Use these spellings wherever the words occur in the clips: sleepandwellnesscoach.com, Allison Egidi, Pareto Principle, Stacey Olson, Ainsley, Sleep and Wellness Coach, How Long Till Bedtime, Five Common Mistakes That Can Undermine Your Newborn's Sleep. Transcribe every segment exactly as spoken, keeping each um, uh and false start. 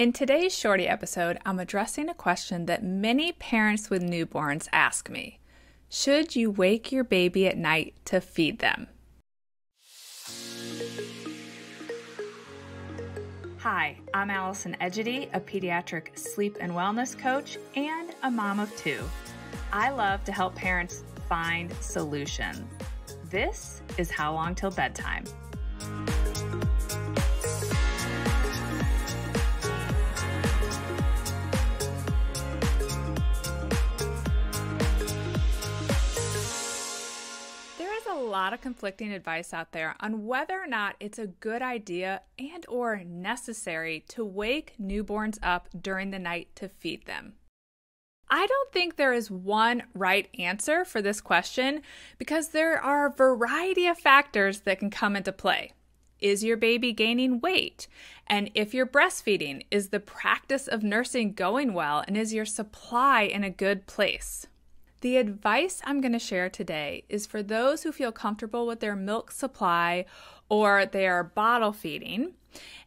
In today's shorty episode, I'm addressing a question that many parents with newborns ask me. Should you wake your baby at night to feed them? Hi, I'm Allison Egidi, a pediatric sleep and wellness coach and a mom of two. I love to help parents find solutions. This is How Long Till Bedtime. A lot of conflicting advice out there on whether or not it's a good idea and or necessary to wake newborns up during the night to feed them. I don't think there is one right answer for this question because there are a variety of factors that can come into play. Is your baby gaining weight? And if you're breastfeeding, is the practice of nursing going well, and is your supply in a good place? The advice I'm going to share today is for those who feel comfortable with their milk supply or they are bottle feeding,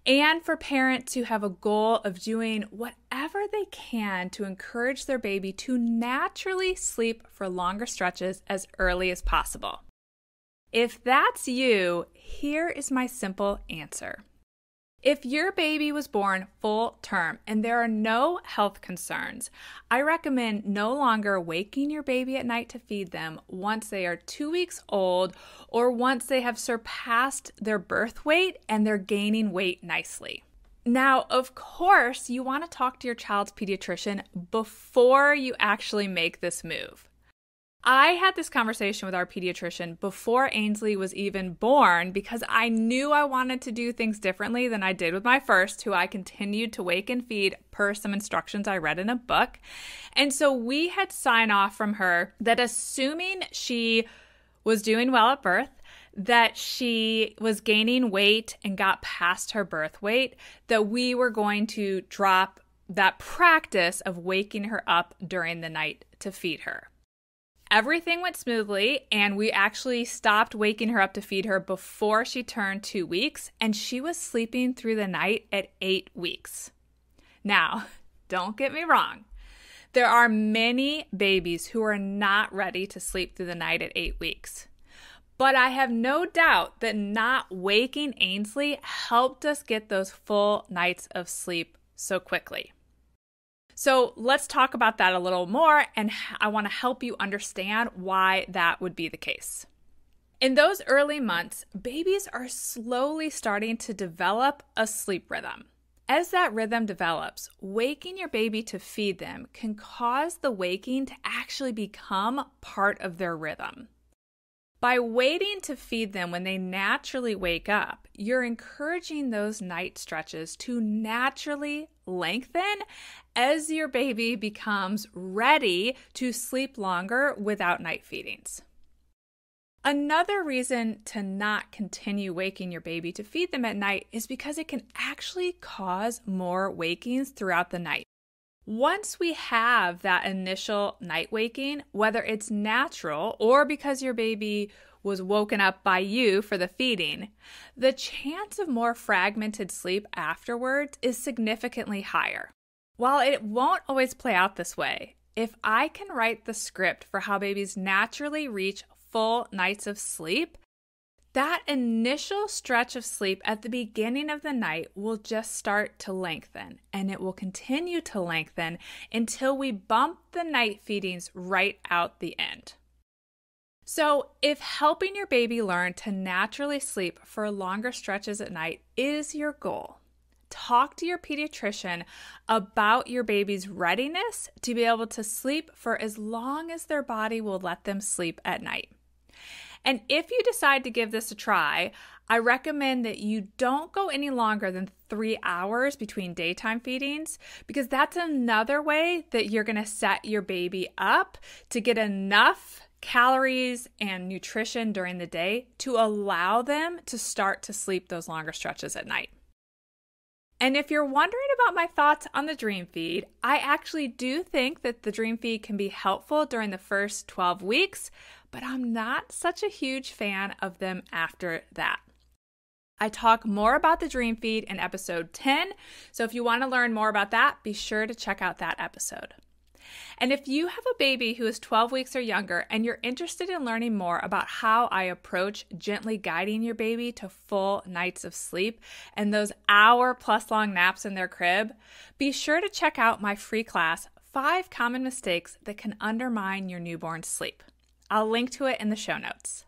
and for parents who have a goal of doing whatever they can to encourage their baby to naturally sleep for longer stretches as early as possible. If that's you, here is my simple answer. If your baby was born full term and there are no health concerns, I recommend no longer waking your baby at night to feed them once they are two weeks old or once they have surpassed their birth weight and they're gaining weight nicely. Now, of course, you want to talk to your child's pediatrician before you actually make this move. I had this conversation with our pediatrician before Ainsley was even born because I knew I wanted to do things differently than I did with my first, who I continued to wake and feed per some instructions I read in a book. And so we had sign off from her that assuming she was doing well at birth, that she was gaining weight and got past her birth weight, that we were going to drop that practice of waking her up during the night to feed her. Everything went smoothly, and we actually stopped waking her up to feed her before she turned two weeks, and she was sleeping through the night at eight weeks. Now, don't get me wrong. There are many babies who are not ready to sleep through the night at eight weeks. But I have no doubt that not waking Ainsley helped us get those full nights of sleep so quickly. So let's talk about that a little more, and I want to help you understand why that would be the case. In those early months, babies are slowly starting to develop a sleep rhythm. As that rhythm develops, waking your baby to feed them can cause the waking to actually become part of their rhythm. By waiting to feed them when they naturally wake up, you're encouraging those night stretches to naturally lengthen as your baby becomes ready to sleep longer without night feedings. Another reason to not continue waking your baby to feed them at night is because it can actually cause more wakings throughout the night. Once we have that initial night waking, whether it's natural or because your baby was woken up by you for the feeding, the chance of more fragmented sleep afterwards is significantly higher. While it won't always play out this way, if I can write the script for how babies naturally reach full nights of sleep, that initial stretch of sleep at the beginning of the night will just start to lengthen, and it will continue to lengthen until we bump the night feedings right out the end. So if helping your baby learn to naturally sleep for longer stretches at night is your goal, talk to your pediatrician about your baby's readiness to be able to sleep for as long as their body will let them sleep at night. And if you decide to give this a try, I recommend that you don't go any longer than three hours between daytime feedings, because that's another way that you're going to set your baby up to get enough calories and nutrition during the day to allow them to start to sleep those longer stretches at night. And if you're wondering about my thoughts on the Dream Feed, I actually do think that the Dream Feed can be helpful during the first twelve weeks, but I'm not such a huge fan of them after that. I talk more about the dream feed in episode ten, so if you want to learn more about that, be sure to check out that episode. And if you have a baby who is twelve weeks or younger and you're interested in learning more about how I approach gently guiding your baby to full nights of sleep and those hour plus long naps in their crib, be sure to check out my free class, Five Common Mistakes That Can Undermine Your Newborn's Sleep. I'll link to it in the show notes.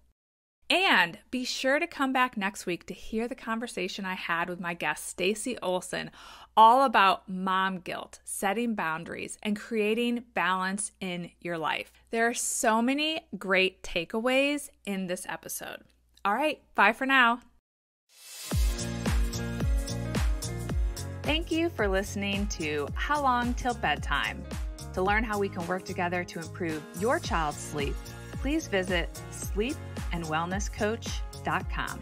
And be sure to come back next week to hear the conversation I had with my guest, Stacey Olson, all about mom guilt, setting boundaries, and creating balance in your life. There are so many great takeaways in this episode. All right, bye for now. Thank you for listening to How Long Till Bedtime. To learn how we can work together to improve your child's sleep, please visit sleep and wellness coach dot com.